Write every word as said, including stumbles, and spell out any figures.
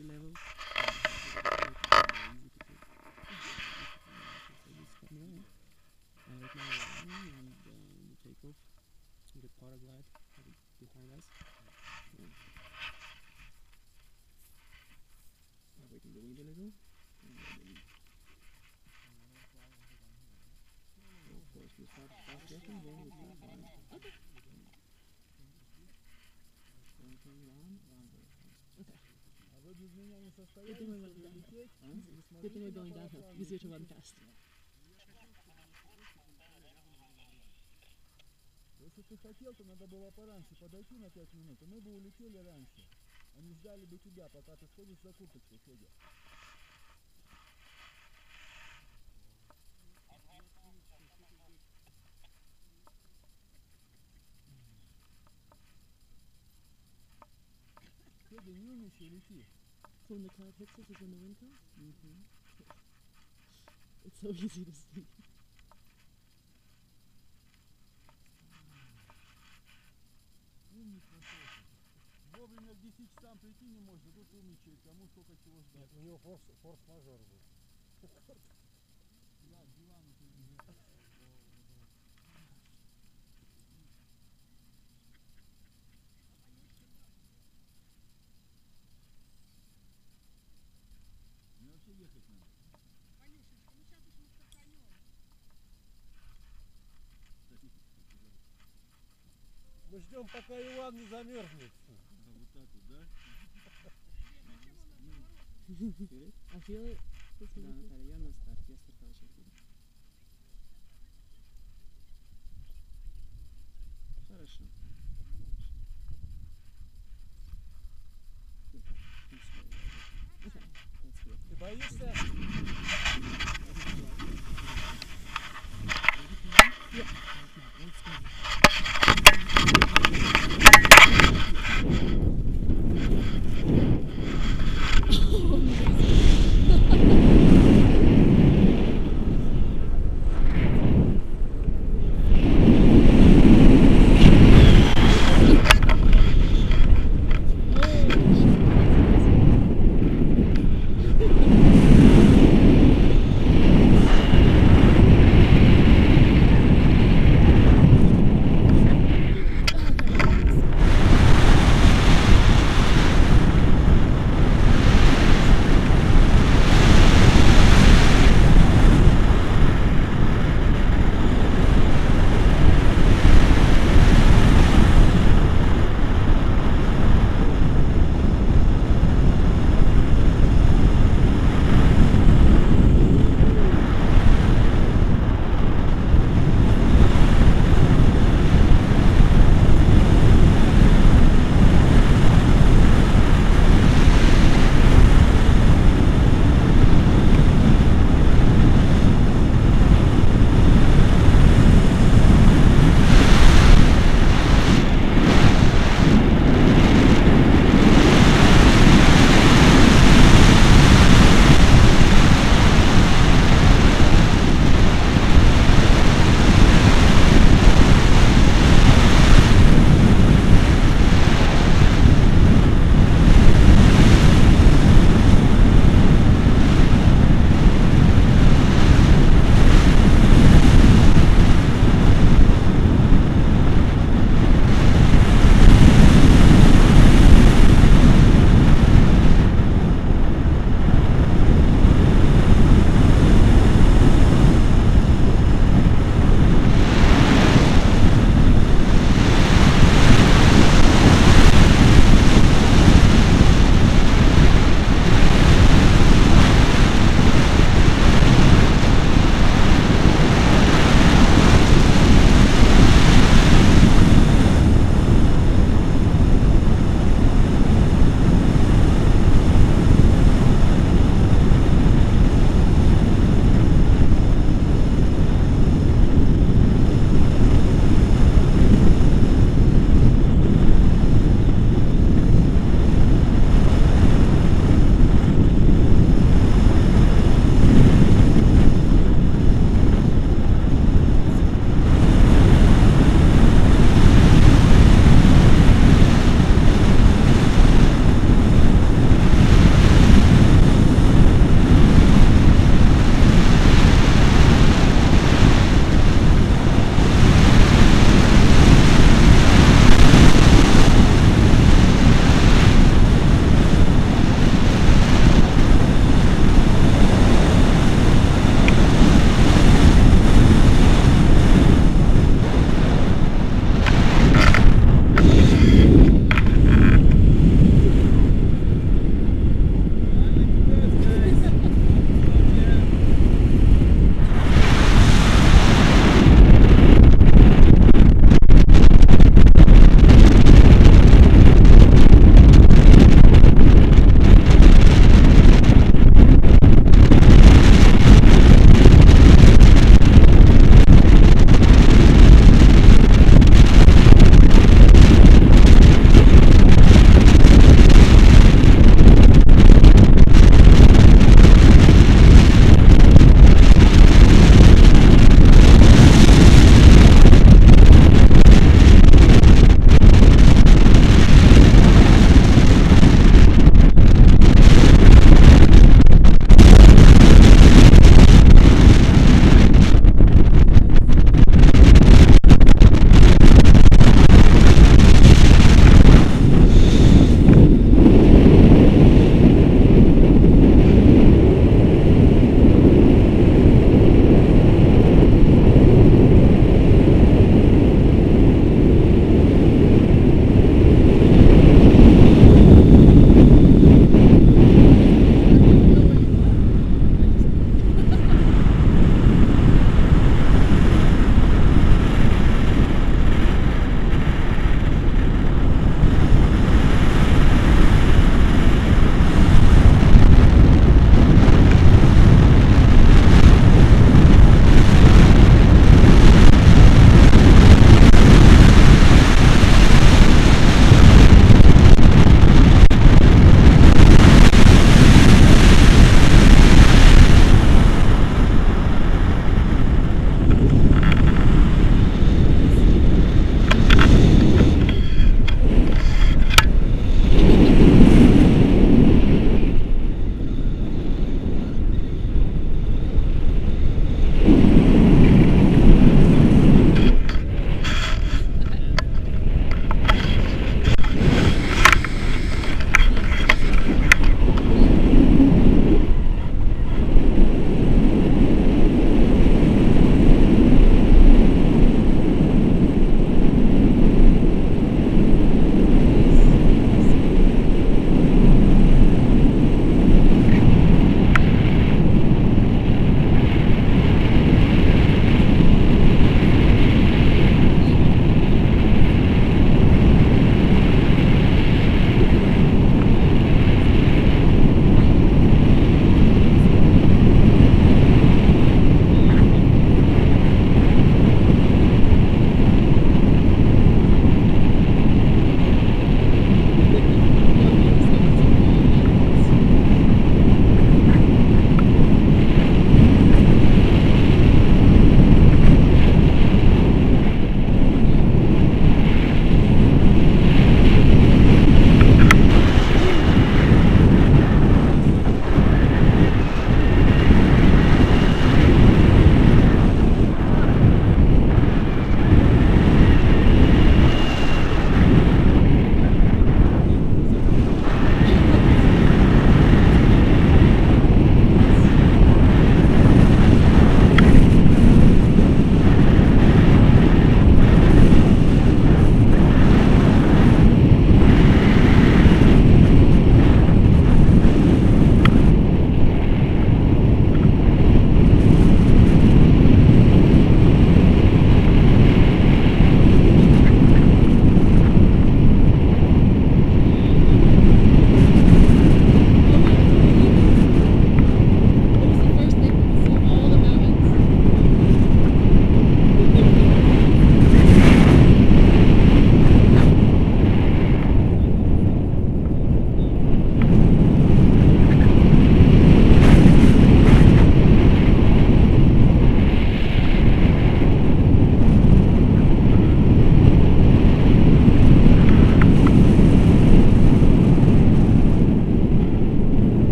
sea level. Right now we're on and uh, the takeoff with the paraglide behind us. Now we can believe a little. And of course we start fast getting then we can find okay. Good thing we're going downhill. Huh? Good thing we're going downhill because we have to run fast. Если ты хотел, то надо было пораньше подойти на пять минут, и мы бы улетели раньше. Они ждали бы тебя, пока ты сходишь за курточкой, Федя. Федя, не умничай, лети. When the cloud hits us is when the wind comes? Mm-hmm. It's so easy to see. Вовремя к десяти часам прийти не может, а тут умничает, кому сколько чего ждать. Нет, у него форс-мажор был. Да, диван у тебя. Мне вообще ехать надо. Ванюшечка, ну сейчас уж мы стартанем. Мы ждем, пока Иван не замерзнет. I feel it. It's yeah, Наталья, я на старт, я стартовала сейчас буду.